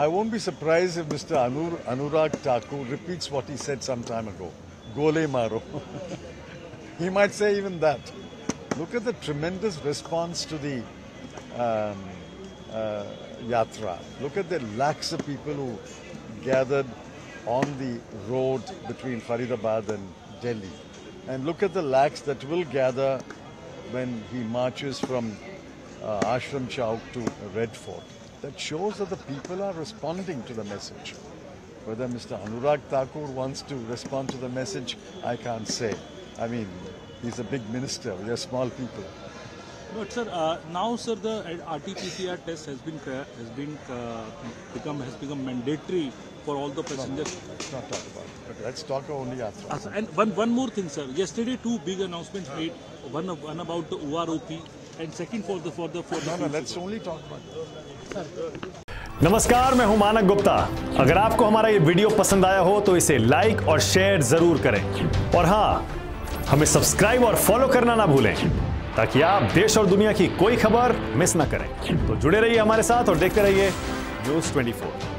I won't be surprised if Mr. Anurag Thakur repeats what he said some time ago. Gole maro. He might say even that. Look at the tremendous response to the yatra. Look at the lakhs of people who gathered on the road between Faridabad and Delhi. And look at the lakhs that will gather when he marches from Ashram Chowk to Red Fort. That shows that the people are responding to the message. Whether Mr. Anurag Thakur wants to respond to the message, I can't say. I mean, he's a big minister, we are small people. But sir, now sir, the RT-PCR test has become mandatory for all the passengers. No, let's not talk about it. Okay, let's talk only after. And one more thing, sir. Yesterday, two big announcements made. One about the OROP, and second for the. No, let's only talk about that. नमस्कार, मैं हूं मानक गुप्ता। अगर आपको हमारा ये video पसंद आया हो तो इसे लाइक और शेयर जरूर करें और हाँ, हमें सब्सक्राइब और फॉलो करना ना भूलें ताकि आप देश और दुनिया की कोई खबर मिस ना करें। तो जुड़े रहिए हमारे साथ और देखते रहिए News24।